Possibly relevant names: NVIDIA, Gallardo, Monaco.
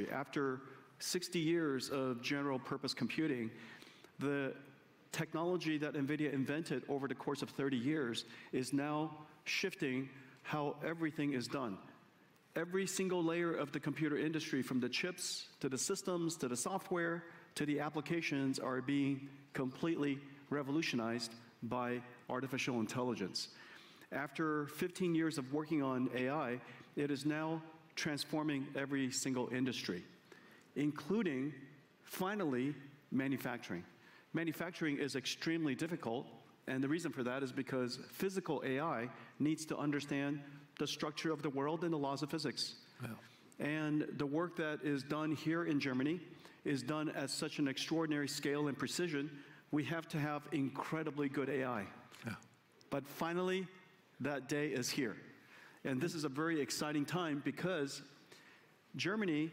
history. After 60 years of general purpose computing, the technology that NVIDIA invented over the course of 30 years is now shifting how everything is done. Every single layer of the computer industry, from the chips to the systems to the software to the applications, are being completely revolutionized by artificial intelligence. After 15 years of working on AI, it is now transforming every single industry, including, finally, manufacturing. Manufacturing is extremely difficult, and the reason for that is because physical AI needs to understand the structure of the world and the laws of physics. Wow. And the work that is done here in Germany is done at such an extraordinary scale and precision, we have to have incredibly good AI. Yeah. But finally, that day is here. And this is a very exciting time because Germany